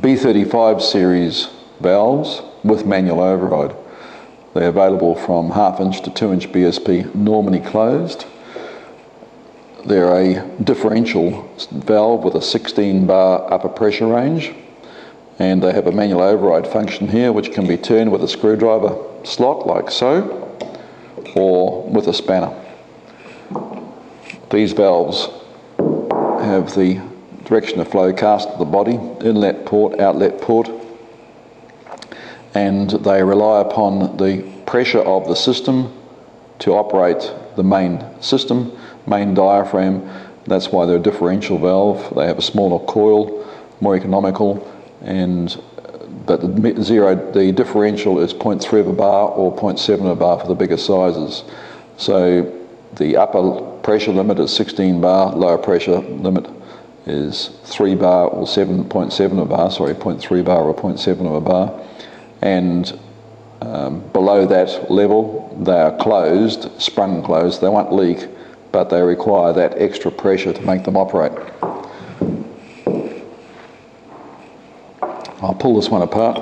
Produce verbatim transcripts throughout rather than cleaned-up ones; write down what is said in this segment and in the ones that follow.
B thirty-five series valves with manual override. They're available from half inch to two inch B S P normally closed. They're a differential valve with a sixteen bar upper pressure range, and they have a manual override function here which can be turned with a screwdriver slot like so, or with a spanner. These valves have the direction of flow cast to the body, inlet port, outlet port, and they rely upon the pressure of the system to operate the main system, main diaphragm. That's why they're a differential valve. They have a smaller coil, more economical, and but the zero, the differential is zero point three of a bar or zero point seven of a bar for the bigger sizes. So the upper pressure limit is sixteen bar, lower pressure limit is three bar or seven point seven of a bar, sorry, zero point three bar or zero point seven of a bar. And um, below that level, they are closed, sprung closed. They won't leak, but they require that extra pressure to make them operate. I'll pull this one apart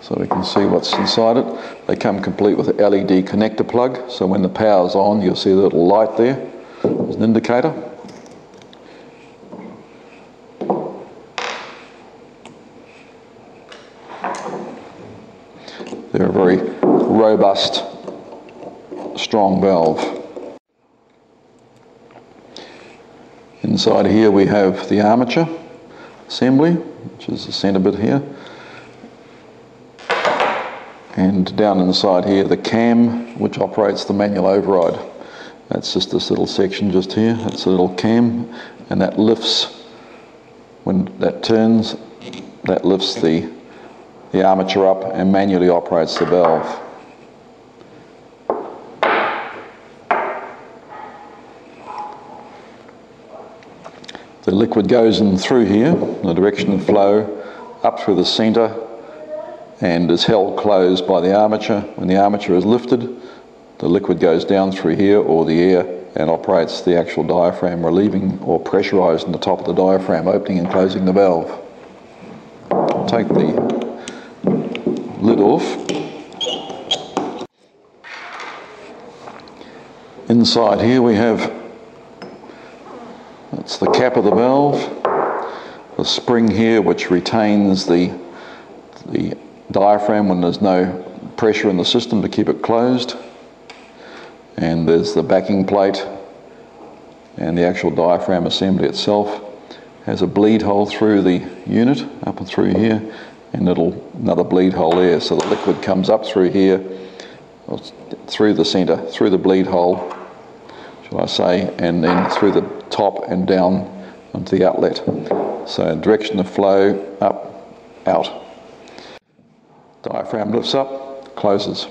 so we can see what's inside it. They come complete with an L E D connector plug, so when the power's on, you'll see the little light there as an indicator. They're a very robust, strong valve. Inside here we have the armature assembly, which is the centre bit here. And down inside here, the cam, which operates the manual override. That's just this little section just here. That's a little cam, and that lifts, when that turns, that lifts the, the armature up and manually operates the valve. The liquid goes in through here, the direction of flow, up through the centre, and is held closed by the armature. When the armature is lifted, the liquid goes down through here, or the air, and operates the actual diaphragm, relieving or pressurising the top of the diaphragm, opening and closing the valve. Take the lid off. Inside here we have It's the cap of the valve, the spring here which retains the, the diaphragm when there's no pressure in the system to keep it closed, and there's the backing plate, and the actual diaphragm assembly itself has a bleed hole through the unit, up and through here, and it'll, another bleed hole there, so the liquid comes up through here, through the centre, through the bleed hole, shall I say, and then through the top and down onto the outlet. So direction of flow, up, out. Diaphragm lifts up, closes.